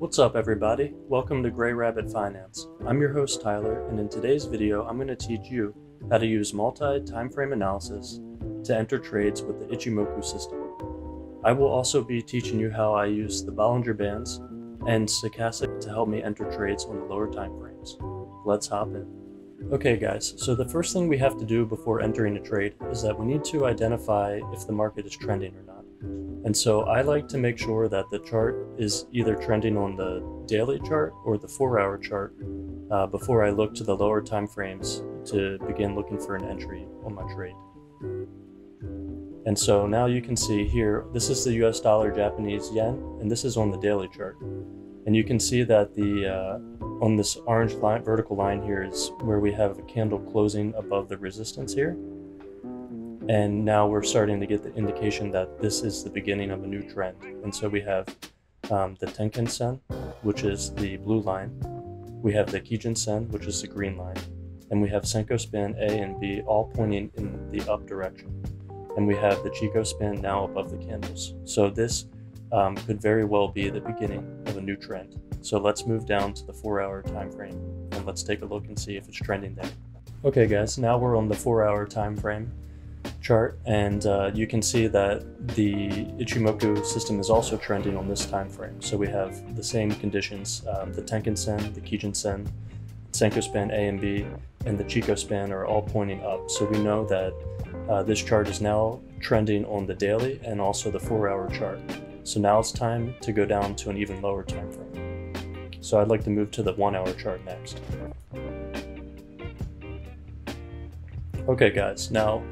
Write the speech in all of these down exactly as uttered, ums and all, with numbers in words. What's up everybody? Welcome to Grey Rabbit Finance. I'm your host Tyler, and in today's video I'm going to teach you how to use multi-timeframe analysis to enter trades with the Ichimoku system. I will also be teaching you how I use the Bollinger Bands and Stochastic to help me enter trades on the lower timeframes. Let's hop in. Okay guys, so the first thing we have to do before entering a trade is that we need to identify if the market is trending or not. And so I like to make sure that the chart is either trending on the daily chart or the four hour chart uh, before I look to the lower time frames to begin looking for an entry on my trade. And so now you can see here, this is the U S dollar, Japanese yen, and this is on the daily chart. And you can see that the uh, on this orange line, vertical line here is where we have a candle closing above the resistance here. And now we're starting to get the indication that this is the beginning of a new trend. And so we have um, the Tenkan Sen, which is the blue line. We have the Kijun Sen, which is the green line. And we have Senkou Span A and B all pointing in the up direction. And we have the Chikou Span now above the candles. So this um, could very well be the beginning of a new trend. So let's move down to the four hour time frame and let's take a look and see if it's trending there. Okay guys, now we're on the four hour time frame chart, and uh, you can see that the Ichimoku system is also trending on this time frame. So we have the same conditions, um, the Tenkan Sen, the Kijun Sen, Senkou Span A and B, and the Chikou Span are all pointing up. So we know that Uh, this chart is now trending on the daily and also the four hour chart. So now it's time to go down to an even lower time frame. So I'd like to move to the one hour chart next. Okay guys, now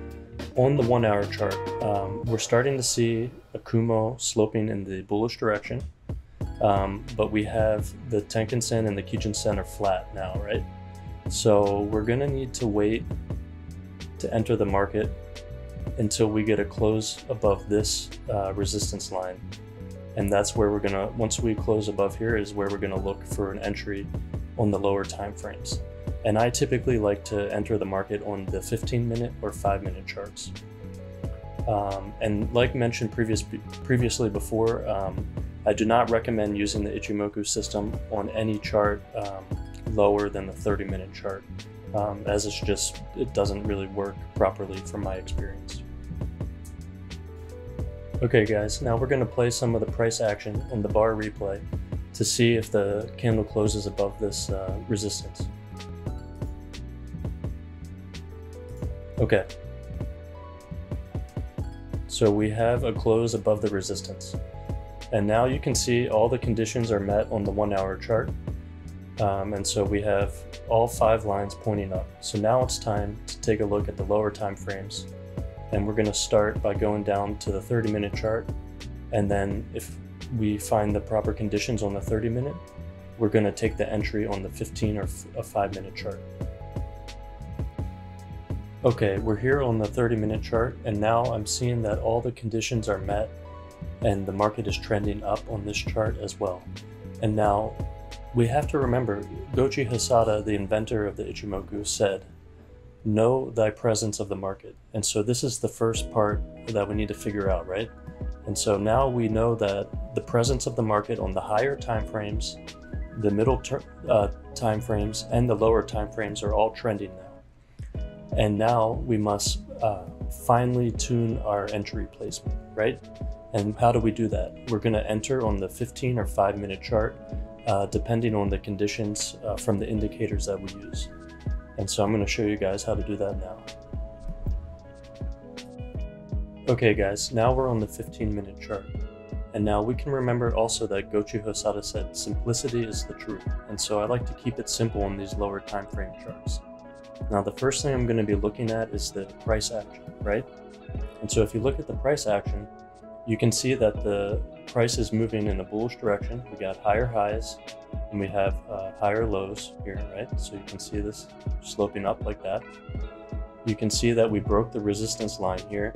on the one hour chart, um, we're starting to see a Kumo sloping in the bullish direction, um, but we have the Tenkan Sen and the Kijun Sen are flat now, right? So we're going to need to wait to enter the market until we get a close above this uh, resistance line. And that's where we're gonna, once we close above here is where we're gonna look for an entry on the lower time frames. And I typically like to enter the market on the fifteen minute or five minute charts. Um, and like mentioned previous, previously before, um, I do not recommend using the Ichimoku system on any chart um, lower than the thirty minute chart. Um, as it's just, it doesn't really work properly from my experience. Okay guys, now we're going to play some of the price action on the bar replay to see if the candle closes above this uh, resistance. Okay. So we have a close above the resistance. And now you can see all the conditions are met on the one hour chart. Um, and so we have all five lines pointing up. So now it's time to take a look at the lower time frames, and we're going to start by going down to the thirty minute chart, and then if we find the proper conditions on the thirty minute, we're going to take the entry on the fifteen or a five minute chart. Okay, we're here on the thirty minute chart, and now I'm seeing that all the conditions are met and the market is trending up on this chart as well. And now we have to remember, Goichi Hosoda, the inventor of the Ichimoku, said, "Know thy presence of the market." And so this is the first part that we need to figure out, right? And so now we know that the presence of the market on the higher time frames, the middle uh, time frames, and the lower time frames are all trending now. And now we must uh, finely tune our entry placement, right? And how do we do that? We're going to enter on the fifteen or five minute chart, Uh, depending on the conditions uh, from the indicators that we use. And so I'm going to show you guys how to do that now. Okay guys, now we're on the fifteen minute chart. And now we can remember also that Goichi Hosoda said, simplicity is the truth. And so I like to keep it simple on these lower time frame charts. Now the first thing I'm going to be looking at is the price action, right? And so if you look at the price action, you can see that the price is moving in a bullish direction. We got higher highs and we have uh, higher lows here, right? So you can see this sloping up like that. You can see that we broke the resistance line here,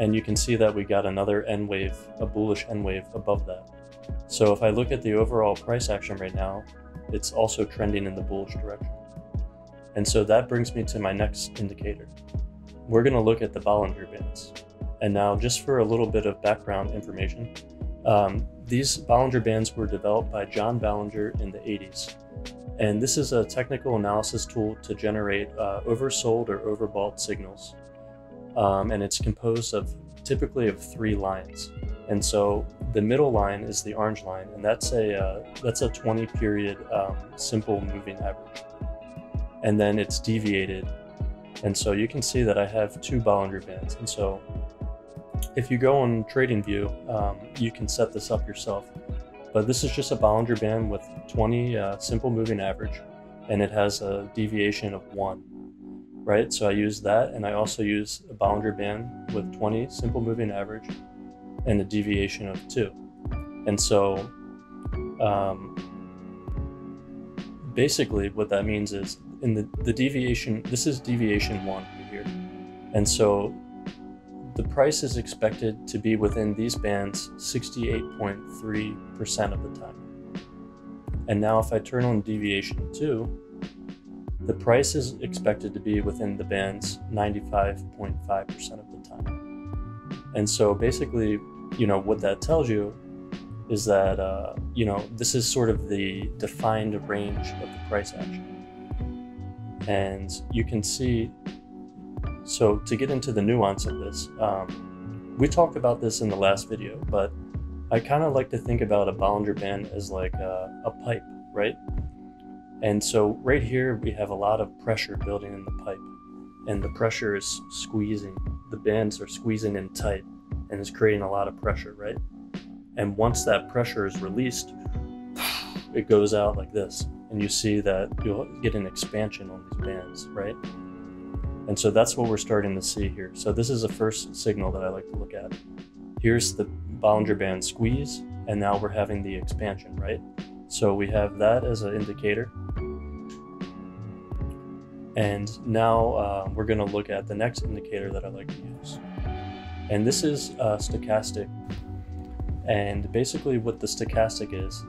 and you can see that we got another N wave, a bullish N wave above that. So if I look at the overall price action right now, it's also trending in the bullish direction. And so that brings me to my next indicator. We're going to look at the Bollinger Bands. And now just for a little bit of background information, Um, these Bollinger Bands were developed by John Bollinger in the eighties. And this is a technical analysis tool to generate uh, oversold or overbought signals. Um, and it's composed of typically of three lines. And so the middle line is the orange line, and that's a, uh, that's a twenty period um, simple moving average. And then it's deviated. And so you can see that I have two Bollinger Bands. And so if you go on TradingView, um, you can set this up yourself. But this is just a Bollinger Band with twenty uh, simple moving average, and it has a deviation of one, right? So I use that, and I also use a Bollinger Band with twenty simple moving average and a deviation of two. And so um, basically what that means is in the, the deviation, this is deviation one right here. And so the price is expected to be within these bands sixty-eight point three percent of the time. And now if I turn on deviation two, the price is expected to be within the bands ninety-five point five percent of the time. And so basically, you know, what that tells you is that, uh, you know, this is sort of the defined range of the price action. And you can see, so to get into the nuance of this, um, we talked about this in the last video, but I kind of like to think about a Bollinger Band as like a, a pipe, right? And so right here, we have a lot of pressure building in the pipe, and the pressure is squeezing. The bands are squeezing in tight and it's creating a lot of pressure, right? And once that pressure is released, it goes out like this, and you see that you'll get an expansion on these bands, right? And so that's what we're starting to see here. So this is the first signal that I like to look at. Here's the Bollinger Band squeeze, and now we're having the expansion, right? So we have that as an indicator. And now uh, we're gonna look at the next indicator that I like to use. And this is uh, stochastic. And basically what the stochastic is,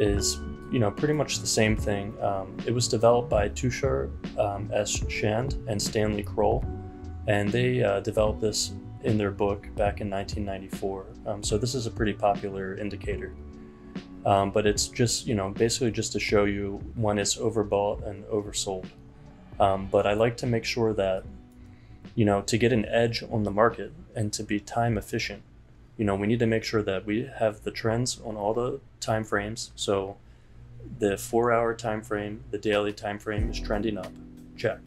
is you know, pretty much the same thing. Um, it was developed by Tushar um, S. Shand and Stanley Kroll, and they uh, developed this in their book back in nineteen ninety-four. Um, so this is a pretty popular indicator, um, but it's just, you know, basically just to show you when it's overbought and oversold. Um, but I like to make sure that, you know, to get an edge on the market and to be time efficient, you know, we need to make sure that we have the trends on all the time frames. So the four hour time frame, the daily time frame is trending up, check.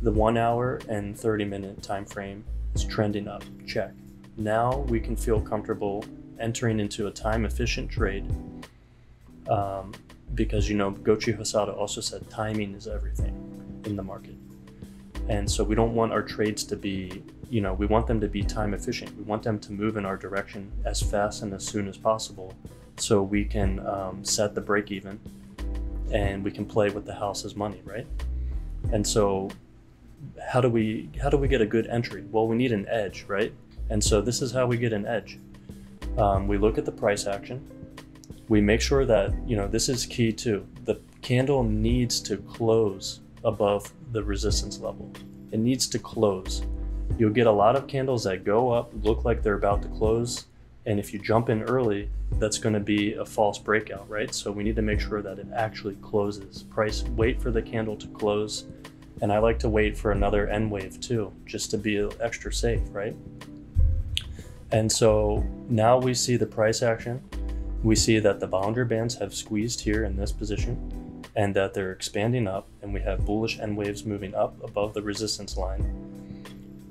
The one hour and thirty minute time frame is trending up, check. Now we can feel comfortable entering into a time efficient trade, um, because, you know, Goichi Hosoda also said timing is everything in the market. And so we don't want our trades to be, you know, we want them to be time efficient. We want them to move in our direction as fast and as soon as possible, so we can um, set the break even and we can play with the house's money, right? And so how do we how do we get a good entry? Well, we need an edge, right? And so this is how we get an edge. Um, we look at the price action. We make sure that, you know, this is key too. The candle needs to close above the resistance level. It needs to close. You'll get a lot of candles that go up, look like they're about to close. And if you jump in early, that's going to be a false breakout, right? So we need to make sure that it actually closes. Price, wait for the candle to close. And I like to wait for another end wave too, just to be extra safe, right? And so now we see the price action. We see that the Bollinger Bands have squeezed here in this position and that they're expanding up, and we have bullish end waves moving up above the resistance line.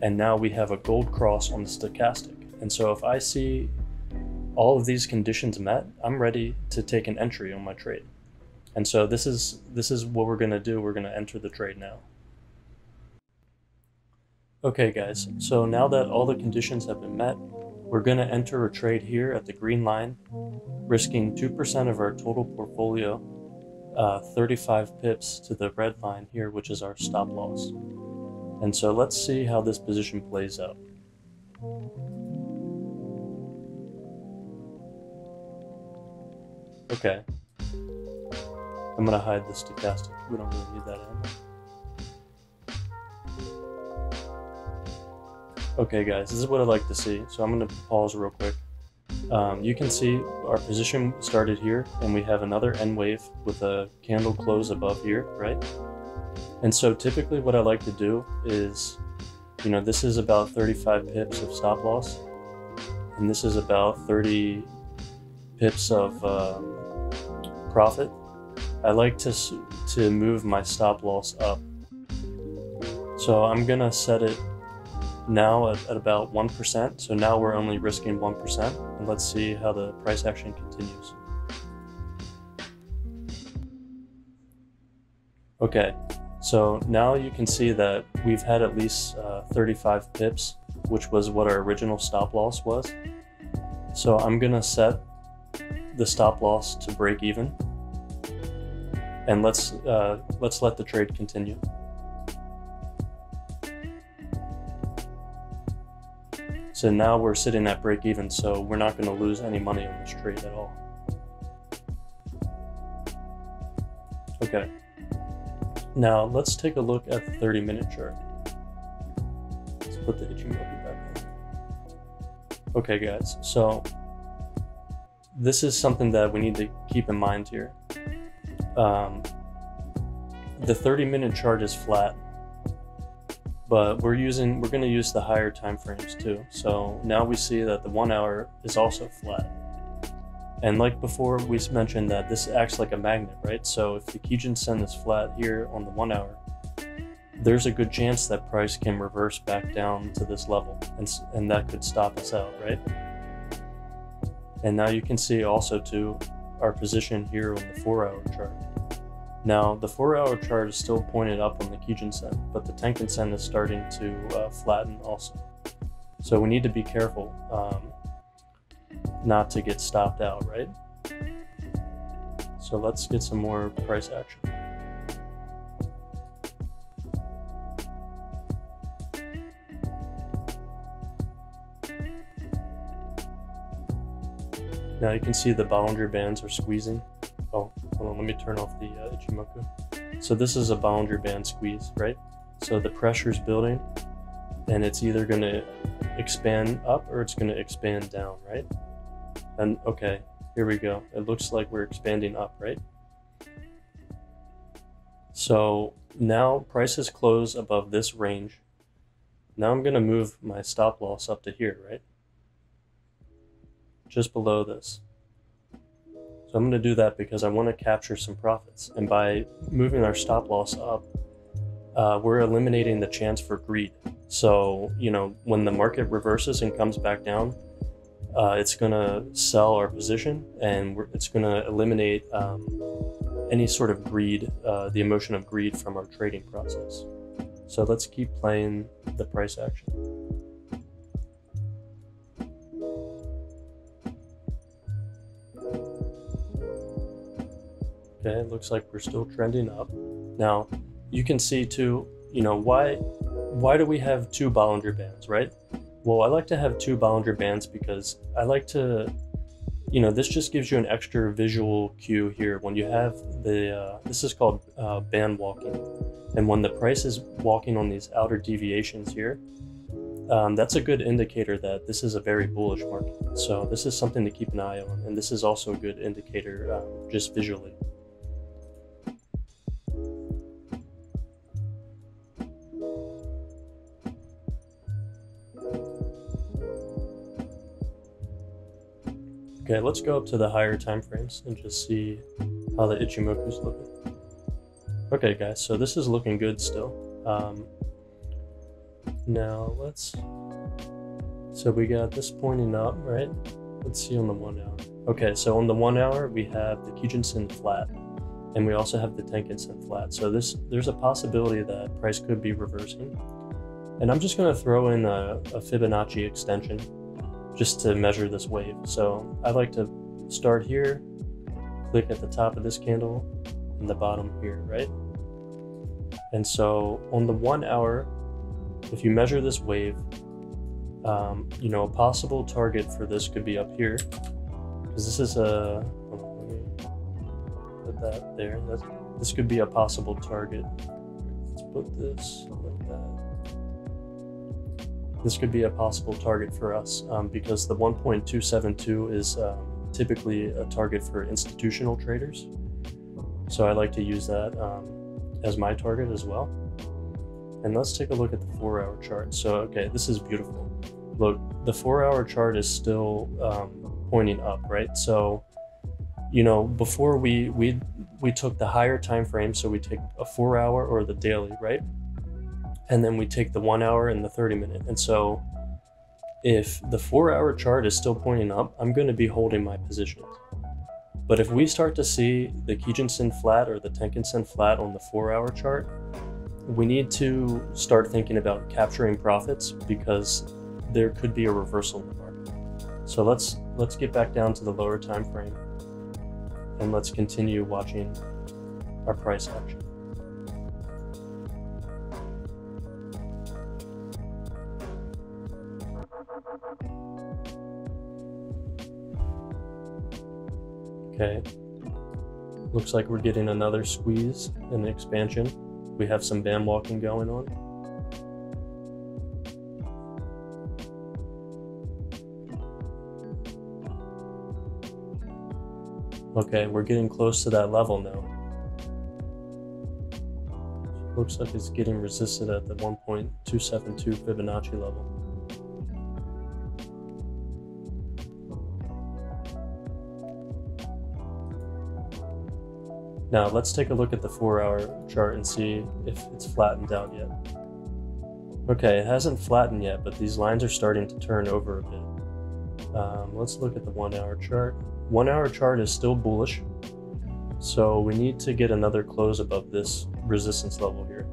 And now we have a gold cross on the stochastic. And so if I see all of these conditions met, I'm ready to take an entry on my trade. And so this is this is what we're gonna do. We're gonna enter the trade now. Okay guys, so now that all the conditions have been met, we're gonna enter a trade here at the green line, risking two percent of our total portfolio, uh, thirty-five pips to the red line here, which is our stop loss. And so let's see how this position plays out. Okay, I'm gonna hide the stochastic. We don't really need that in. Okay guys, this is what I'd like to see. So I'm gonna pause real quick. Um, you can see our position started here, and we have another end wave with a candle close above here, right? And so typically what I like to do is, you know, this is about thirty-five pips of stop loss, and this is about thirty pips of uh, profit. I like to, to move my stop loss up. So I'm gonna set it now at, at about one percent. So now we're only risking one percent, and let's see how the price action continues. Okay, so now you can see that we've had at least uh, thirty-five pips, which was what our original stop loss was. So I'm gonna set the stop loss to break even, and let's uh, let's let the trade continue. So now we're sitting at break even, so we're not going to lose any money on this trade at all. Okay, now let's take a look at the thirty minute chart. Let's put the Ichimoku back on. Okay guys, so this is something that we need to keep in mind here. Um, the thirty minute chart is flat, but we're using, we're going to use the higher time frames too. So now we see that the one hour is also flat. And like before, we mentioned that this acts like a magnet, right? So if the Kijun Sen is flat here on the one hour, there's a good chance that price can reverse back down to this level, and, and that could stop us out, right? And now you can see also too, our position here on the four hour chart. Now, the four hour chart is still pointed up on the Kijun Sen, but the Tenkan Sen is starting to uh, flatten also. So we need to be careful um, not to get stopped out, right? So let's get some more price action. Now you can see the Bollinger Bands are squeezing. Oh, hold on, let me turn off the uh, Ichimoku. So this is a Bollinger Band squeeze, right? So the pressure's building, and it's either going to expand up or it's going to expand down, right? And okay, here we go. It looks like we're expanding up, right? So now prices close above this range. Now I'm going to move my stop loss up to here, right? Just below this. So I'm going to do that because I want to capture some profits. And by moving our stop loss up, uh, we're eliminating the chance for greed. So, you know, when the market reverses and comes back down, uh, it's going to sell our position, and we're, it's going to eliminate um, any sort of greed, uh, the emotion of greed from our trading process. So let's keep playing the price action. Okay, it looks like we're still trending up. Now, you can see too, you know, why why do we have two Bollinger Bands, right? Well, I like to have two Bollinger Bands because I like to, you know, this just gives you an extra visual cue here. When you have the, uh, this is called uh, band walking. And when the price is walking on these outer deviations here, um, that's a good indicator that this is a very bullish market. So this is something to keep an eye on. And this is also a good indicator uh, just visually. Okay, let's go up to the higher time frames and just see how the Ichimoku's looking. Okay guys, so this is looking good still. Um, now let's, so we got this pointing up, right? Let's see on the one hour. Okay, so on the one hour, we have the Kijun Sen flat, and we also have the Tenkan Sen flat. So this, there's a possibility that price could be reversing. And I'm just gonna throw in a, a Fibonacci extension just to measure this wave. So I like to start here, click at the top of this candle and the bottom here, right? And so on the one hour, if you measure this wave, um, you know, a possible target for this could be up here, because this is a, let me put that there. That's, this could be a possible target. Let's put this like that. this could be a possible target for us um, because the one point two seven two is uh, typically a target for institutional traders. So I like to use that um, as my target as well. And let's take a look at the four hour chart. So, okay, this is beautiful. Look, the four hour chart is still um, pointing up, right? So, you know, before we, we, we took the higher time frame. So we take a four hour or the daily, right? And then we take the one hour and the thirty minute. And so if the four hour chart is still pointing up, I'm going to be holding my positions. But if we start to see the Kijun Sen flat or the Tenkan Sen flat on the four hour chart, we need to start thinking about capturing profits because there could be a reversal in the market. So let's, let's get back down to the lower time frame and let's continue watching our price action. Okay, looks like we're getting another squeeze and expansion. We have some band walking going on. Okay, we're getting close to that level now. Looks like it's getting resisted at the one point two seven two Fibonacci level. Now let's take a look at the four hour chart and see if it's flattened out yet. Okay, it hasn't flattened yet, but these lines are starting to turn over a bit. Um, let's look at the one hour chart. One hour chart is still bullish. So we need to get another close above this resistance level here.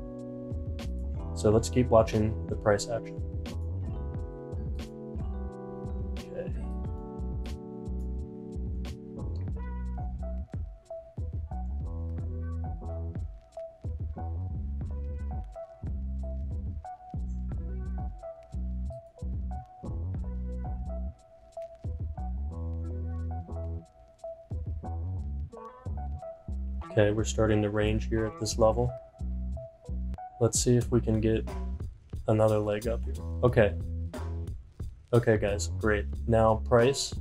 So let's keep watching the price action. Okay, we're starting to range here at this level. Let's see if we can get another leg up here. Okay. Okay, guys, great. Now price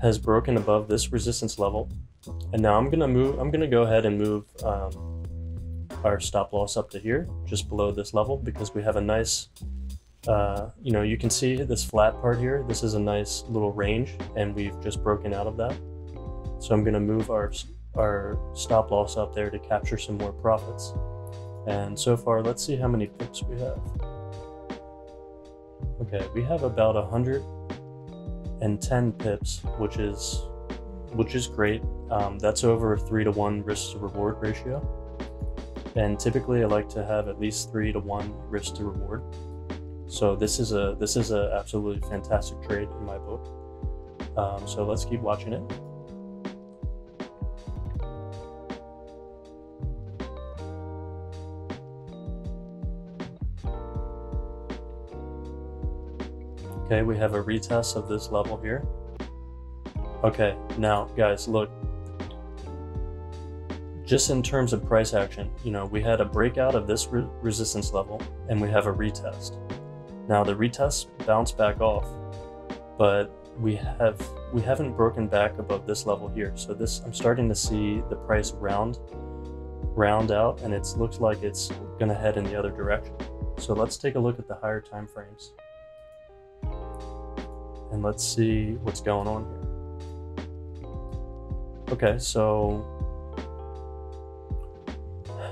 has broken above this resistance level. And now I'm gonna move, I'm gonna go ahead and move um, our stop loss up to here, just below this level, because we have a nice, uh, you know, you can see this flat part here. This is a nice little range and we've just broken out of that. So I'm gonna move our our stop loss up there to capture some more profits. And so far, let's see how many pips we have. Okay, we have about one hundred ten pips, which is which is great. Um, that's over a three to one risk to reward ratio. And typically I like to have at least three to one risk to reward. So this is a this is a absolutely fantastic trade in my book. Um, so let's keep watching it. Okay, we have a retest of this level here. Okay, now guys, look, just in terms of price action, you know, we had a breakout of this re resistance level and we have a retest. Now the retest bounced back off, but we have, we haven't broken back above this level here. So this, I'm starting to see the price round, round out, and it looks like it's gonna head in the other direction. So let's take a look at the higher time frames. And let's see what's going on here. Okay, so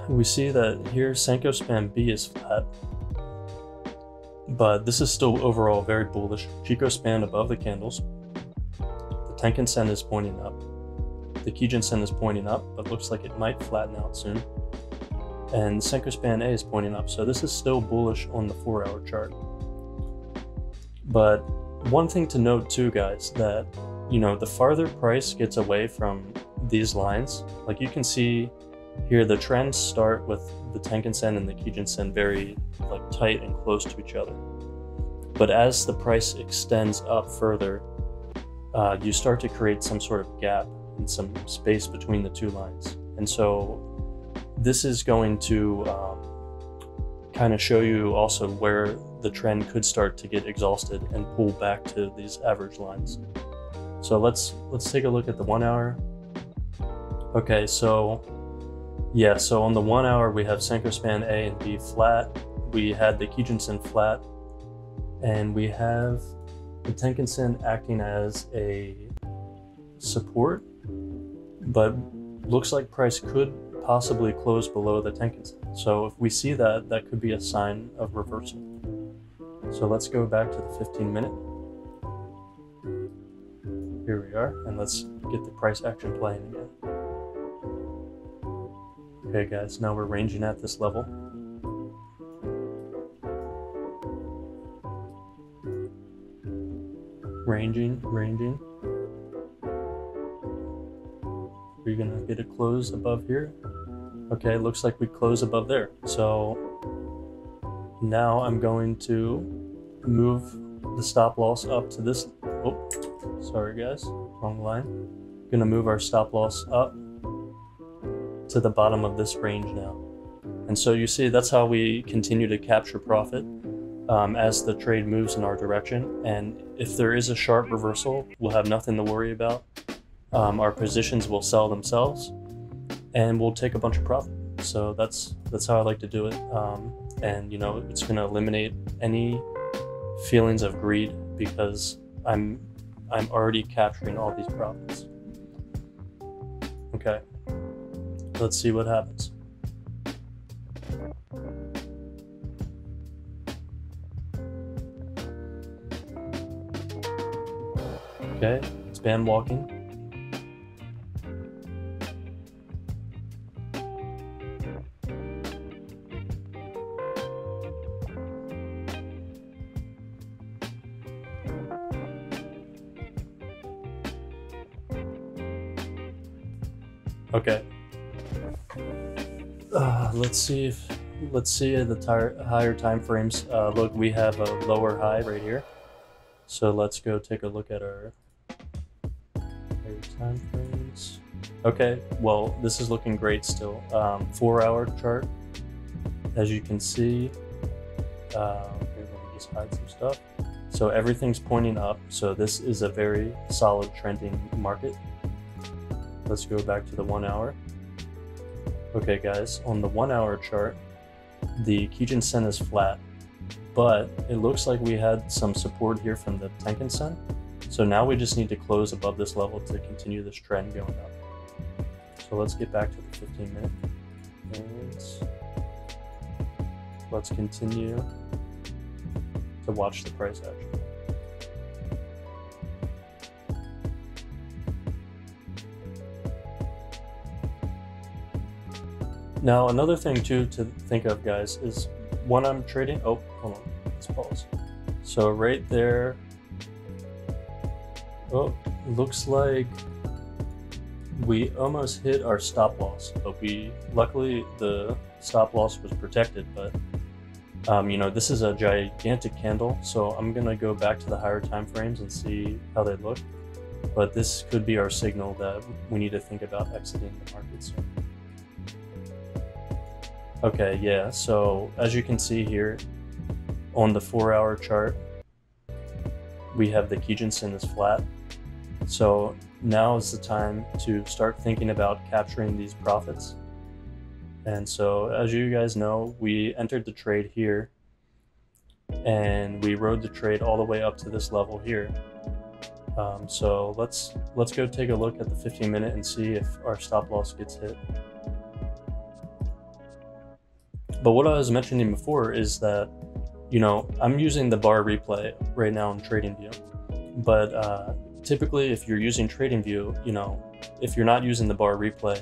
we see that here Senkou Span B is flat, but this is still overall very bullish. Chikou Span above the candles. The Tenkan Sen is pointing up. The Kijun Sen is pointing up, but looks like it might flatten out soon. And Senkou Span A is pointing up, so this is still bullish on the four-hour chart. But one thing to note too, guys, that, you know, the farther price gets away from these lines, like you can see here, the trends start with the Tenkan Sen and the Kijun Sen very like tight and close to each other. But as the price extends up further, uh, you start to create some sort of gap and some space between the two lines. And so this is going to um, kind of show you also where the trend could start to get exhausted and pull back to these average lines. So let's let's take a look at the one hour. Okay, so yeah, so on the one hour we have Senkou Span A and B flat. We had the Kijun Sen flat, and we have the Tenkan Sen acting as a support, but looks like price could possibly close below the Tenkan Sen. So if we see that, that could be a sign of reversal. So let's go back to the fifteen minute. Here we are, and let's get the price action playing again. Okay guys, now we're ranging at this level. Ranging, ranging. We're gonna get a close above here. Okay, looks like we close above there. So now I'm going to move the stop loss up to this. Oh, sorry guys, wrong line. Gonna move our stop loss up to the bottom of this range now. And so you see, that's how we continue to capture profit um, as the trade moves in our direction. And if there is a sharp reversal, we'll have nothing to worry about. Um, our positions will sell themselves and we'll take a bunch of profit. So that's that's how I like to do it. Um, and you know, it's going to eliminate any feelings of greed because I'm I'm already capturing all these profits. Okay, let's see what happens. Okay, it's band walking. Okay, uh, let's see if let's see the tire, higher time frames. Uh, look, we have a lower high right here, so let's go take a look at our higher time frames. Okay, well this is looking great still. Um, four hour chart, as you can see. Uh, okay, let me just hide some stuff. So everything's pointing up. So this is a very solid trending market. Let's go back to the one hour. Okay guys, on the one hour chart, the Kijun Sen is flat, but it looks like we had some support here from the Tenkan Sen. So now we just need to close above this level to continue this trend going up. So let's get back to the fifteen minute. And let's continue to watch the price action. Now, another thing too to think of, guys, is when I'm trading, oh, hold on, let's pause. So right there, oh, looks like we almost hit our stop loss, but we, luckily the stop loss was protected, but um, you know, this is a gigantic candle. So I'm gonna go back to the higher time frames and see how they look. But this could be our signal that we need to think about exiting the market soon. Okay, yeah, so as you can see here on the four hour chart, we have the Kijun Sen is flat. So now is the time to start thinking about capturing these profits. And so as you guys know, we entered the trade here and we rode the trade all the way up to this level here. Um, so let's let's go take a look at the fifteen minute and see if our stop loss gets hit. But what I was mentioning before is that, you know, I'm using the bar replay right now in TradingView. But uh, typically, if you're using TradingView, you know, if you're not using the bar replay,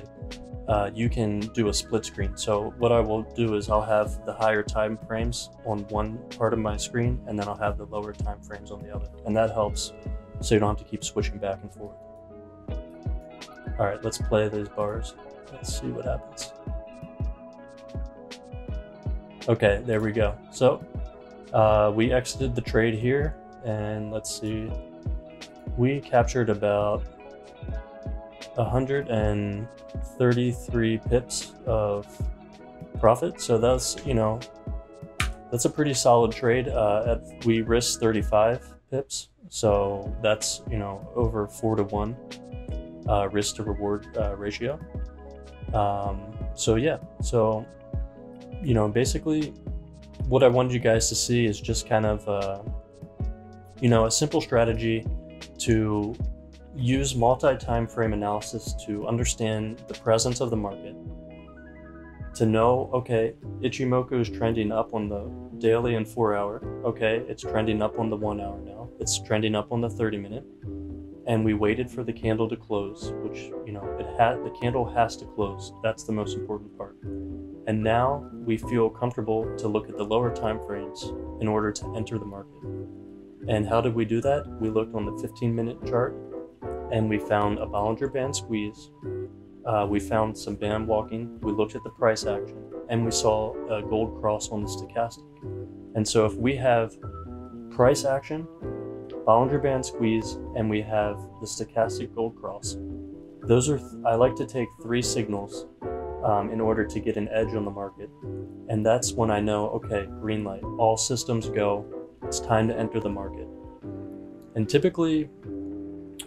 uh, you can do a split screen. So what I will do is I'll have the higher time frames on one part of my screen, and then I'll have the lower time frames on the other. And that helps so you don't have to keep switching back and forth. All right, let's play those bars. Let's see what happens. Okay, there we go. So uh, we exited the trade here, and let's see, we captured about one hundred thirty-three pips of profit. So that's, you know, that's a pretty solid trade. Uh, at, we risked thirty-five pips, so that's, you know, over four to one uh, risk to reward uh, ratio. Um, so yeah, so, you know, basically what I wanted you guys to see is just kind of, uh, you know, a simple strategy to use multi-time frame analysis to understand the presence of the market, to know, okay, Ichimoku is trending up on the daily and four hour. Okay, it's trending up on the one hour now. It's trending up on the thirty minute. And we waited for the candle to close, which, you know, it had, the candle has to close. That's the most important part. And now we feel comfortable to look at the lower time frames in order to enter the market. And how did we do that? We looked on the fifteen minute chart and we found a Bollinger Band squeeze. Uh, we found some band walking. We looked at the price action and we saw a gold cross on the stochastic. And so if we have price action, Bollinger Band squeeze, and we have the stochastic gold cross, those are, th I like to take three signals um, in order to get an edge on the market. And that's when I know, okay, green light, all systems go, it's time to enter the market. And typically,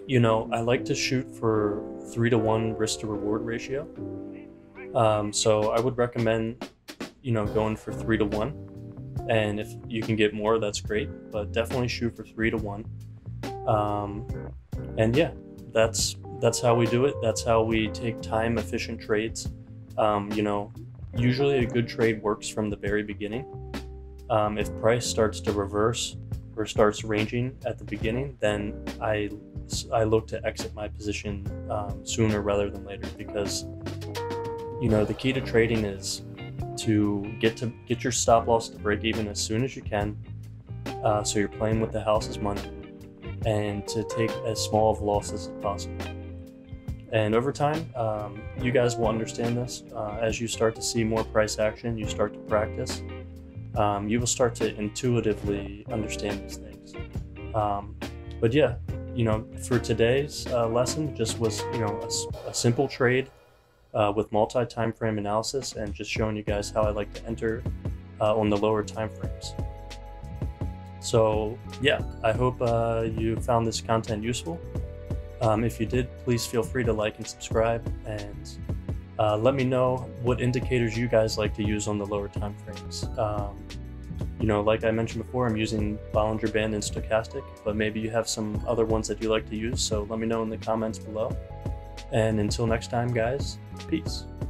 you know, I like to shoot for three to one risk to reward ratio. Um, so I would recommend, you know, going for three to one. And if you can get more, that's great, but definitely shoot for three to one. Um, and yeah, that's that's how we do it. That's how we take time efficient trades. Um, you know, usually a good trade works from the very beginning. Um, if price starts to reverse or starts ranging at the beginning, then I, I look to exit my position um, sooner rather than later, because, you know, the key to trading is to get to get your stop loss to break even as soon as you can, uh, so you're playing with the house's money, and to take as small of losses as possible. And over time, um, you guys will understand this. Uh, as you start to see more price action, you start to practice, um, you will start to intuitively understand these things. Um, but yeah, you know, for today's uh, lesson, just was, you know, a, a simple trade Uh, with multi-time frame analysis, and just showing you guys how I like to enter uh, on the lower time frames. So yeah, I hope uh, you found this content useful. Um, if you did, please feel free to like and subscribe, and uh, let me know what indicators you guys like to use on the lower time frames. Um, you know, like I mentioned before, I'm using Bollinger Band and Stochastic, but maybe you have some other ones that you like to use, so let me know in the comments below. And until next time, guys, peace.